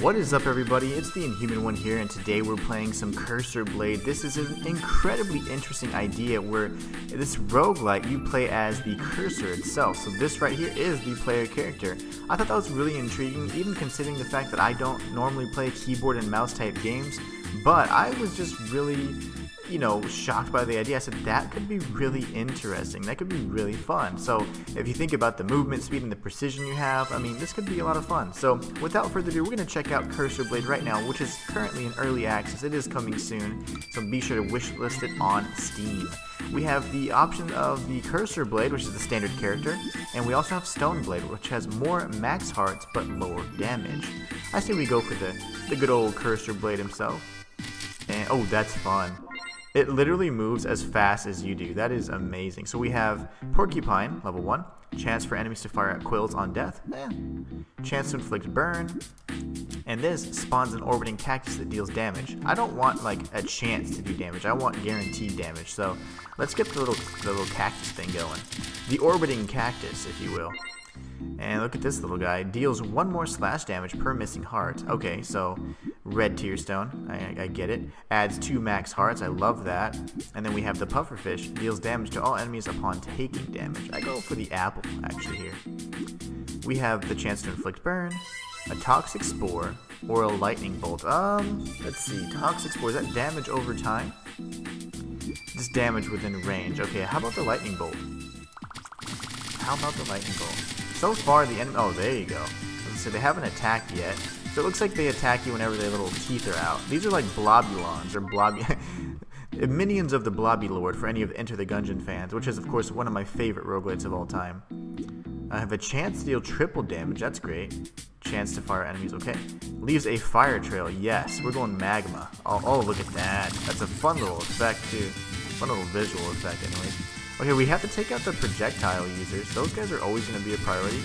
What is up, everybody? It's The Inhuman One here, and today we're playing some Cursor Blade. This is an incredibly interesting idea where this roguelike, you play as the cursor itself. So this right here is the player character. I thought that was really intriguing, even considering the fact that I don't normally play keyboard and mouse type games, but I was just really, you know, shocked by the idea. I said that could be really interesting, that could be really fun. So if you think about the movement speed and the precision you have, I mean, this could be a lot of fun. So without further ado, we're going to check out Cursor Blade right now, which is currently in early access. It is coming soon, so be sure to wishlist it on Steam. We have the option of the Cursor Blade, which is the standard character, and we also have Stone Blade, which has more max hearts but lower damage. I say we go for the good old Cursor Blade himself. And oh, that's fun. It literally moves as fast as you do. That is amazing. So we have Porcupine, level 1. Chance for enemies to fire at quills on death. Chance to inflict burn. And this spawns an orbiting cactus that deals damage. I don't want, like, a chance to do damage. I want guaranteed damage. So let's get the little cactus thing going. The orbiting cactus, if you will. And look at this little guy. Deals one more slash damage per missing heart. Okay, so... Red Tearstone, I get it. Adds 2 max hearts, I love that. And then we have the Pufferfish, deals damage to all enemies upon taking damage. I go for the apple, actually, here. We have the chance to inflict burn, a Toxic Spore, or a Lightning Bolt. Let's see, Toxic Spore, is that damage over time? Just damage within range. Okay, how about the Lightning Bolt? So far, the enemy, oh, there you go. So they haven't attacked yet. So it looks like they attack you whenever their little teeth are out. These are like Blobulons, or minions of the Blobby Lord, for any of the Enter the Gungeon fans, which is, of course, one of my favorite roguelites of all time. I have a chance to deal triple damage, that's great. Chance to fire enemies, okay. Leaves a fire trail, yes, we're going magma. Oh, look at that. That's a fun little effect, too. Fun little visual effect, anyways. Okay, we have to take out the projectile users. Those guys are always going to be a priority.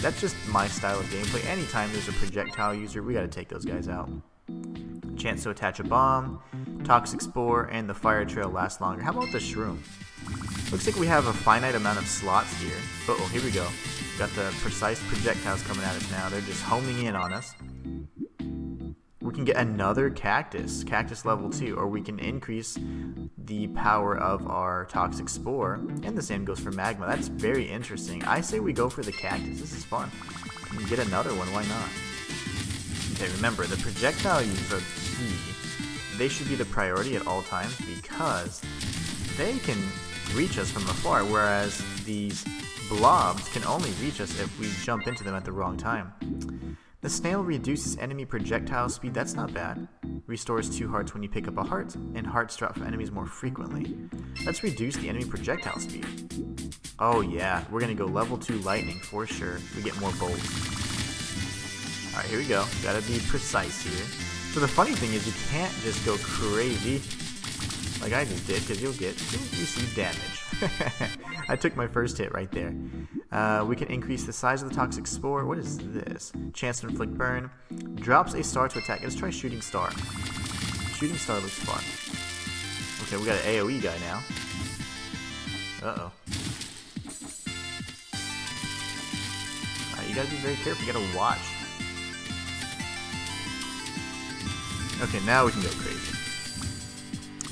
That's just my style of gameplay. Anytime there's a projectile user, we gotta take those guys out. Chance to attach a bomb, Toxic Spore, and the fire trail lasts longer. How about the shroom? Looks like we have a finite amount of slots here. Uh-oh, here we go. Got the precise projectiles coming at us now. They're just homing in on us. We can get another cactus, cactus level 2, or we can increase the power of our Toxic Spore, and the same goes for magma. That's very interesting. I say we go for the cactus. This is fun. You get another one, why not? Okay, remember, the projectile users are key. They should be the priority at all times because they can reach us from afar, whereas these blobs can only reach us if we jump into them at the wrong time. The snail reduces enemy projectile speed, that's not bad. Restores 2 hearts when you pick up a heart, and hearts drop from enemies more frequently. Let's reduce the enemy projectile speed. Oh yeah, we're gonna go level 2 lightning for sure. We get more bolts. Alright, here we go. Gotta be precise here. So the funny thing is you can't just go crazy like I just did, because you'll receive damage. I took my first hit right there. We can increase the size of the Toxic Spore. What is this? Chance to inflict burn. Drops a star to attack. Let's try Shooting Star. Shooting Star looks fun. Okay, we got an AoE guy now. Uh-oh. Alright, you gotta be very careful. You gotta watch. Okay, now we can go crazy.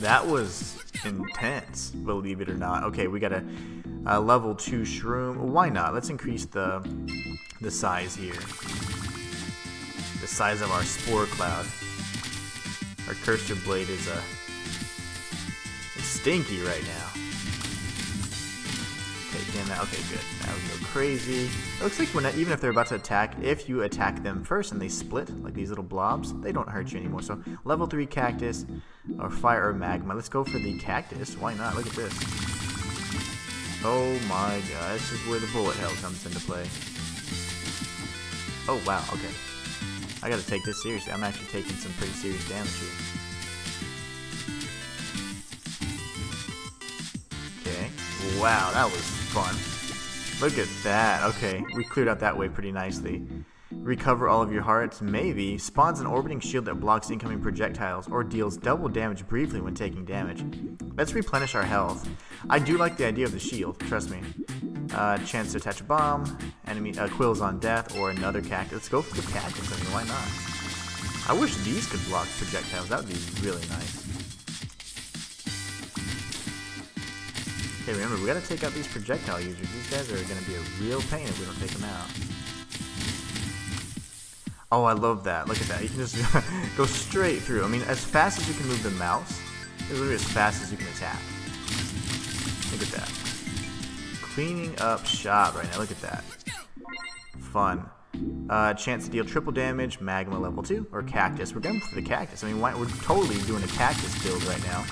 That was intense, believe it or not. Okay, we got a level 2 shroom. Why not? Let's increase the size here. The size of our spore cloud. Our Cursor Blade is it's stinky right now. Okay, damn that. Okay, good. Now we can go crazy. It looks like we're not, even if they're about to attack, if you attack them first and they split, like these little blobs, they don't hurt you anymore. So level 3 cactus, or fire or magma. Let's go for the cactus. Why not? Look at this. Oh my god, this is where the bullet hell comes into play. Oh wow, okay. I gotta take this seriously. I'm actually taking some pretty serious damage here. Okay. Wow, that was fun. Look at that. Okay, we cleared out that way pretty nicely. Recover all of your hearts, maybe. Spawns an orbiting shield that blocks incoming projectiles or deals double damage briefly when taking damage. Let's replenish our health. I do like the idea of the shield, trust me. Chance to attach a bomb, enemy quills on death, or another cactus. Let's go for the cactus, I mean, why not? I wish these could block projectiles. That would be really nice. Okay, remember, we gotta take out these projectile users. These guys are gonna be a real pain if we don't take them out. Oh, I love that. Look at that. You can just go straight through. I mean, as fast as you can move the mouse, it's literally as fast as you can attack. Look at that. Cleaning up shop right now. Look at that. Fun. Chance to deal triple damage, magma level 2, or cactus. We're going for the cactus. I mean, we're totally doing a cactus build right now.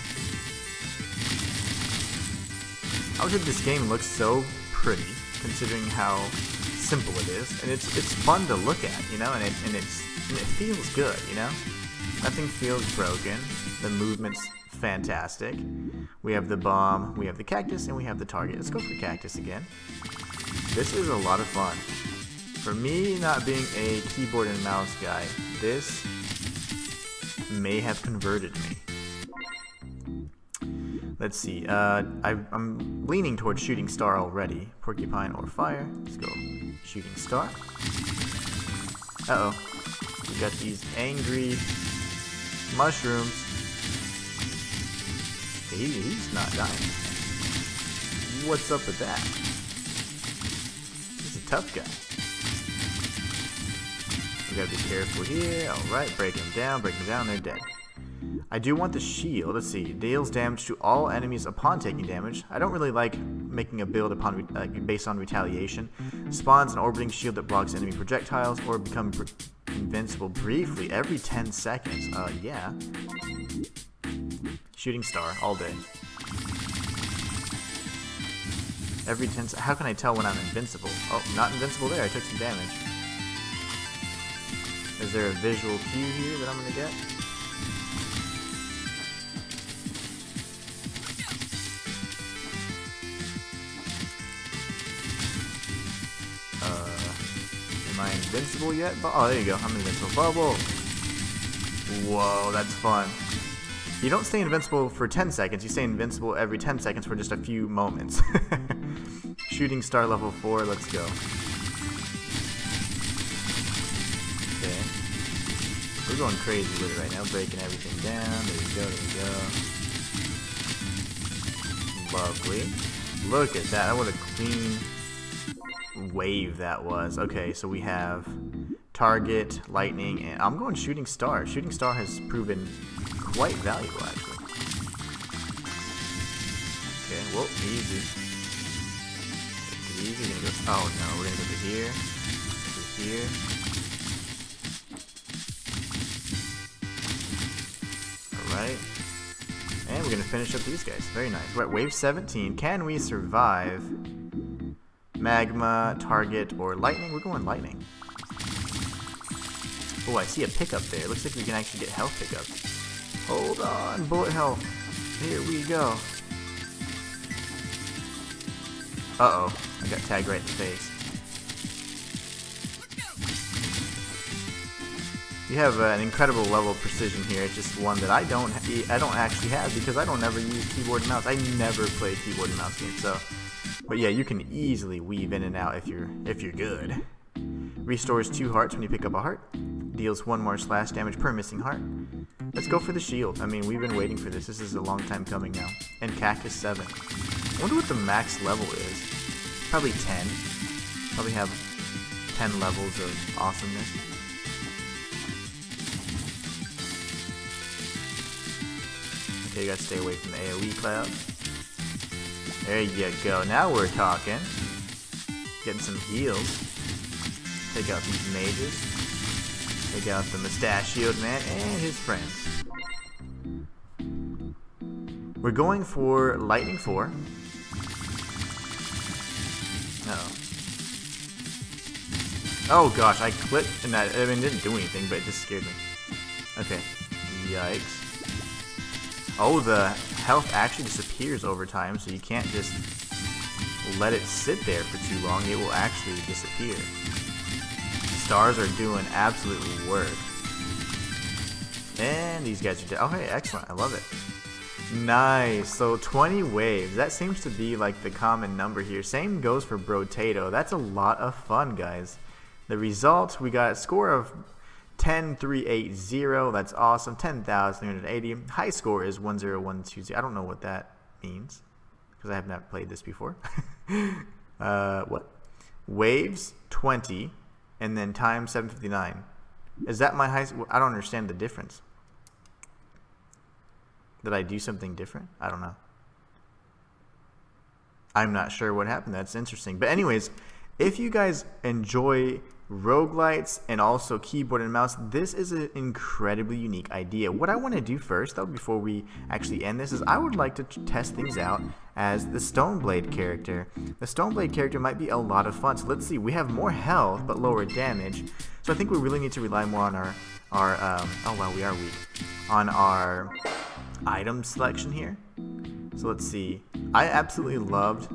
I would say this game looks so pretty, considering how simple it is. And it's fun to look at, you know, and it feels good, you know? Nothing feels broken. The movement's fantastic. We have the bomb, we have the cactus, and we have the target. Let's go for cactus again. This is a lot of fun. For me, not being a keyboard and mouse guy, this may have converted me. Let's see, I'm leaning towards shooting star already. Porcupine or fire. Let's go shooting star. Uh-oh. We got these angry mushrooms. He's not dying. What's up with that? He's a tough guy. We gotta be careful here. Alright, break them down, they're dead. I do want the shield. Let's see. Deals damage to all enemies upon taking damage. I don't really like making a build upon based on retaliation. Spawns an orbiting shield that blocks enemy projectiles or become invincible briefly every 10 seconds. Yeah. Shooting star all day. Every 10 seconds. How can I tell when I'm invincible? Oh, not invincible there. I took some damage. Is there a visual cue here that I'm gonna get? Am I invincible yet? Oh, there you go. I'm invincible. Bubble! Whoa, that's fun. You don't stay invincible for 10 seconds. You stay invincible every 10 seconds for just a few moments. Shooting star level 4. Let's go. We're going crazy with it right now, breaking everything down. There we go, there we go. Lovely. Look at that, what a clean wave that was. Okay, so we have target, lightning, and I'm going shooting star. Shooting star has proven quite valuable, actually. Okay, well, easy. Take it easy, gonna go, oh no, we're gonna go to here, to here. Right. And we're going to finish up these guys. Very nice. We're at wave 17. Can we survive magma, target, or lightning? We're going lightning. Oh, I see a pickup there. It looks like we can actually get health pickup. Hold on. Bullet health. Here we go. Uh-oh. I got tagged right in the face. You have an incredible level of precision here. It's just one that I don't actually have because I don't ever use keyboard and mouse. I never play keyboard and mouse games. So, but yeah, you can easily weave in and out if you're good. Restores 2 hearts when you pick up a heart. Deals 1 more slash damage per missing heart. Let's go for the shield. I mean, we've been waiting for this. This is a long time coming now. And cactus 7. I wonder what the max level is. Probably 10. Probably have 10 levels of awesomeness. Okay, you gotta stay away from the AoE cloud. There you go. Now we're talking. Getting some heals. Take out these mages. Take out the mustachioed man and his friends. We're going for lightning 4. Uh-oh. Oh gosh, I clicked and that, I mean, it didn't do anything, but it just scared me. Okay. Yikes. Oh, the health actually disappears over time, so you can't just let it sit there for too long. It will actually disappear. Stars are doing absolute work. And these guys are dead. Okay, excellent. I love it. Nice. So 20 waves. That seems to be like the common number here. Same goes for Brotato. That's a lot of fun, guys. The result, we got a score of 10380. That's awesome. 10,380. High score is 10120. I don't know what that means because I have not played this before. What? Waves 20 and then times 759. Is that my high score? I don't understand the difference. Did I do something different? I don't know. I'm not sure what happened. That's interesting. But anyways, if you guys enjoy roguelites and also keyboard and mouse, this is an incredibly unique idea. What I want to do first, though, before we actually end this, is I would like to test things out as the Stone Blade character. The Stone Blade character might be a lot of fun. So let's see. We have more health but lower damage, so I think we really need to rely more on our oh wow, we are weak on our item selection here. So let's see. I absolutely loved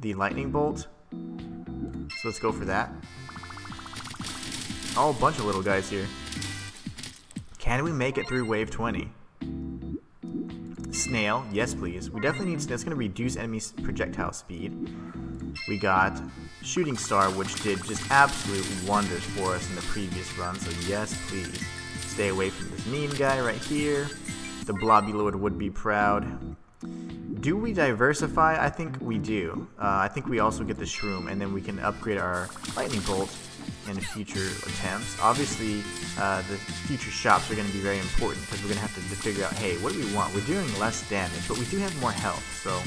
the lightning bolt, so let's go for that. Oh, a bunch of little guys here. Can we make it through wave 20? Snail, yes please. We definitely need snail. It's going to reduce enemy projectile speed. We got shooting star, which did just absolute wonders for us in the previous run, so yes please. Stay away from this mean guy right here. The blobby lord would be proud. Do we diversify? I think we do. I think we also get the shroom, and then we can upgrade our lightning bolt in future attempts. Obviously, the future shops are going to be very important because we're going to have to figure out, hey, what do we want? We're doing less damage, but we do have more health, so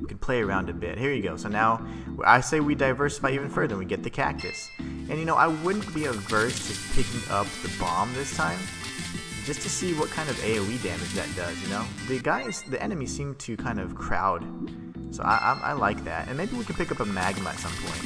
we can play around a bit. Here you go. So now I say we diversify even further and we get the cactus. And you know, I wouldn't be averse to picking up the bomb this time, just to see what kind of AoE damage that does, you know? The enemies seem to kind of crowd, so I like that. And maybe we can pick up a magma at some point.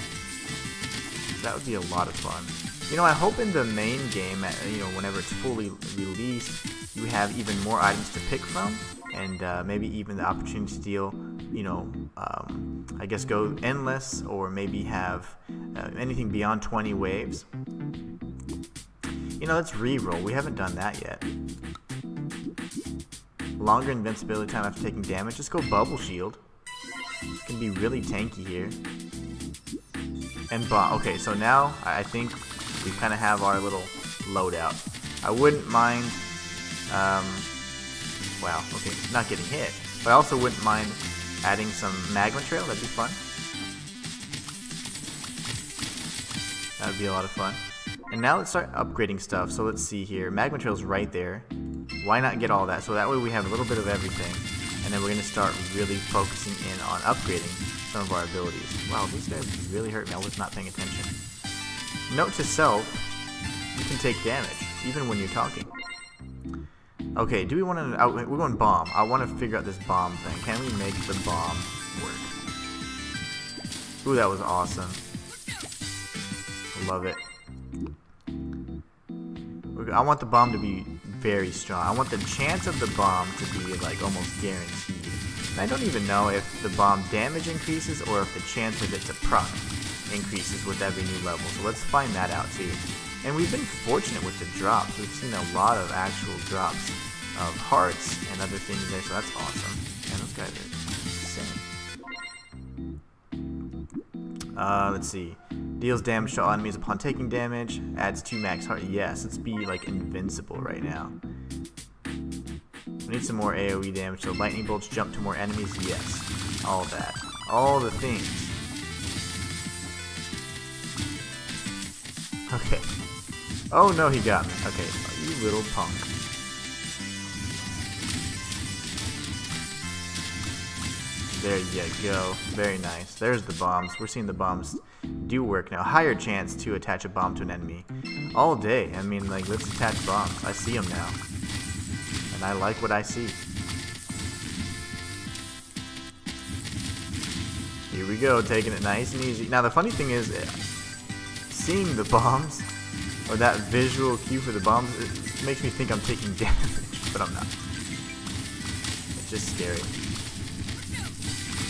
That would be a lot of fun. You know, I hope in the main game, you know, whenever it's fully released, you have even more items to pick from, and maybe even the opportunity to deal, you know, I guess go endless, or maybe have anything beyond 20 waves. You know, let's reroll. We haven't done that yet. Longer invincibility time after taking damage. Just go bubble shield. It can be really tanky here. And bomb. Okay, so now I think we kind of have our little loadout. I wouldn't mind, wow, okay, not getting hit. But I also wouldn't mind adding some magma trail. That'd be fun. That'd be a lot of fun. And now let's start upgrading stuff. So let's see here. Magma trail's right there. Why not get all that? So that way we have a little bit of everything. And then we're going to start really focusing in on upgrading some of our abilities. Wow, these guys really hurt me. I was not paying attention. Note to self, you can take damage, even when you're talking. Okay, do we want to... we're going bomb. I want to figure out this bomb thing. Can we make the bomb work? Ooh, that was awesome. I love it. I want the bomb to be very strong. I want the chance of the bomb to be, like, almost guaranteed. I don't even know if the bomb damage increases or if the chance of it to proc increases with every new level, so let's find that out too. And we've been fortunate with the drops. We've seen a lot of actual drops of hearts and other things there, so that's awesome. And those guys are insane. Let's see. Deals damage to all enemies upon taking damage. Adds 2 max heart. Yes, let's be like invincible right now. We need some more AoE damage, so lightning bolts jump to more enemies, yes. All that. All the things. Okay. Oh no, he got me. Okay, oh, you little punk. There you go. Very nice. There's the bombs. We're seeing the bombs do work now. Higher chance to attach a bomb to an enemy. All day. I mean, like, let's attach bombs. I see them now. I like what I see. Here we go, taking it nice and easy. Now the funny thing is, seeing the bombs, or that visual cue for the bombs, it makes me think I'm taking damage, but I'm not. It's just scary.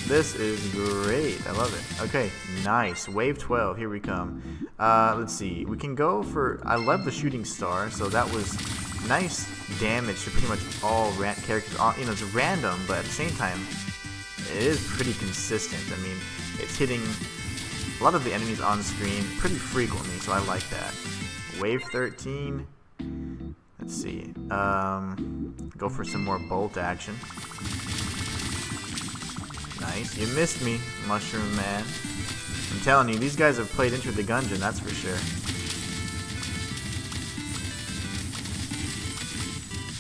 This is great. I love it. Okay, nice. Wave 12, here we come. Let's see. We can go for... I love the shooting star, so that was... nice damage to pretty much all characters. You know, it's random, but at the same time, it is pretty consistent. I mean, it's hitting a lot of the enemies on the screen pretty frequently, so I like that. Wave 13. Let's see. Go for some more bolt action. Nice. You missed me, Mushroom Man. I'm telling you, these guys have played Enter the Gungeon, that's for sure.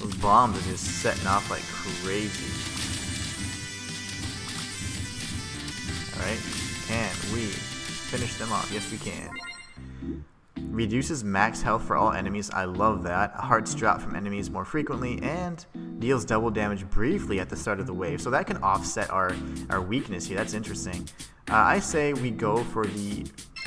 Those bombs are just setting off like crazy. Alright, can we finish them off? Yes, we can. Reduces max health for all enemies. I love that. Hearts drop from enemies more frequently and deals double damage briefly at the start of the wave. So that can offset our weakness here. That's interesting. I say we go for the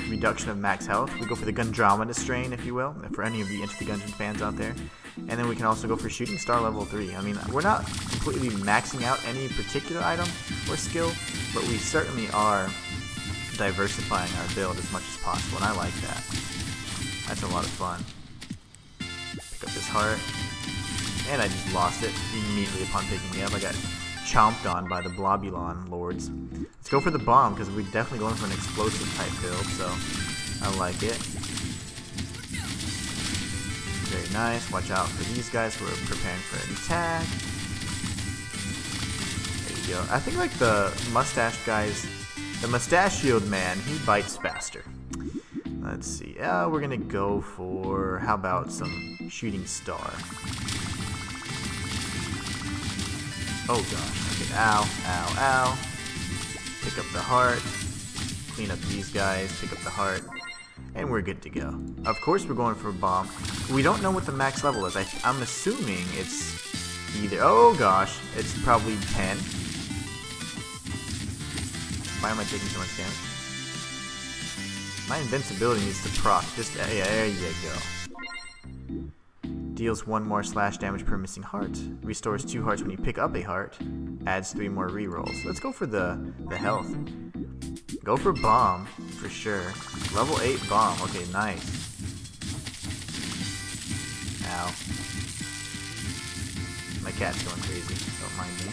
reduction of max health. We go for the Gundramada strain, if you will, for any of the Enter the Gungeon fans out there. And then we can also go for Shooting Star level 3. I mean, we're not completely maxing out any particular item or skill, but we certainly are diversifying our build as much as possible, and I like that. That's a lot of fun. Pick up this heart. And I just lost it immediately upon picking it up. I got chomped on by the Blobulon lords. Let's go for the bomb, because we're definitely going for an explosive type build, so I like it. Very nice. Watch out for these guys who are preparing for an attack. There you go. I think like the mustache guys, the mustachioed man, he bites faster. Let's see. We're gonna go for, how about some Shooting Star? Oh gosh, okay, ow, ow, ow. Pick up the heart, clean up these guys, pick up the heart, and we're good to go. Of course we're going for a bomb. We don't know what the max level is. I'm assuming it's either, oh gosh, it's probably 10. Why am I taking so much damage? My invincibility needs to proc, just, yeah, there you go. Deals 1 more slash damage per missing heart. Restores 2 hearts when you pick up a heart. Adds 3 more rerolls. Let's go for the health. Go for bomb, for sure. Level 8 bomb. Okay, nice. Ow. My cat's going crazy. Don't mind me.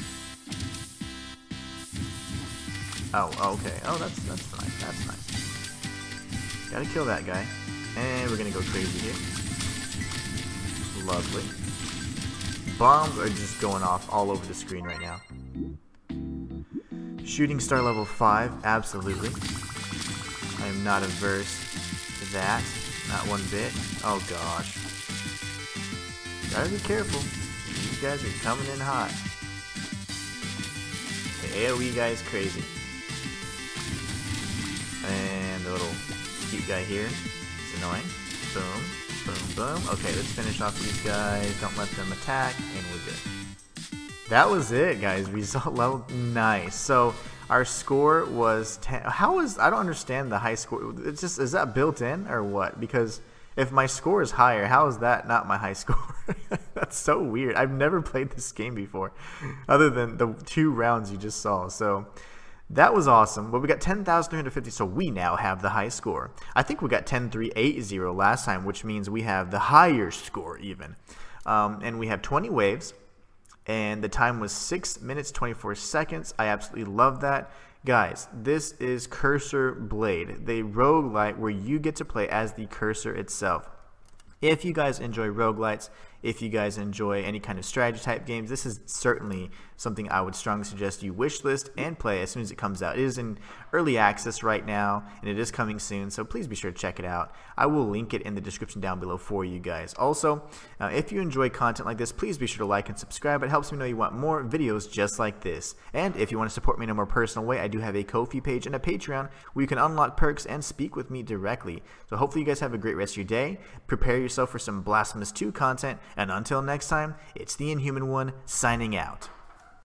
Oh, okay. Oh, that's nice. That's nice. Gotta kill that guy. And we're gonna go crazy here. Lovely. Bombs are just going off all over the screen right now. Shooting Star level 5, absolutely. I am not averse to that, not one bit. Oh gosh. Gotta be careful. These guys are coming in hot. The AoE guy is crazy. And the little cute guy here is annoying. Boom. Boom, boom. Okay, let's finish off these guys. Don't let them attack, and we're good. That was it, guys. Result level. Nice. So our score was 10. How is... I don't understand the high score. It's just... Is that built in or what? Because if my score is higher, how is that not my high score? That's so weird. I've never played this game before, other than the 2 rounds you just saw. So... that was awesome. Well, we got 10,350, so we now have the high score. I think we got 10,380 last time, which means we have the higher score even. And we had 20 waves, and the time was 6 minutes, 24 seconds. I absolutely love that. Guys, this is Cursor Blade, the roguelite where you get to play as the cursor itself. If you guys enjoy roguelites, if you guys enjoy any kind of strategy type games, this is certainly something I would strongly suggest you wishlist and play as soon as it comes out. It is in early access right now, and it is coming soon, so please be sure to check it out. I will link it in the description down below for you guys. Also, if you enjoy content like this, please be sure to like and subscribe. It helps me know you want more videos just like this. And if you want to support me in a more personal way, I do have a Ko-fi page and a Patreon where you can unlock perks and speak with me directly. So hopefully you guys have a great rest of your day. Prepare yourself for some Blasphemous 2 content, and until next time, it's The Inhuman One signing out.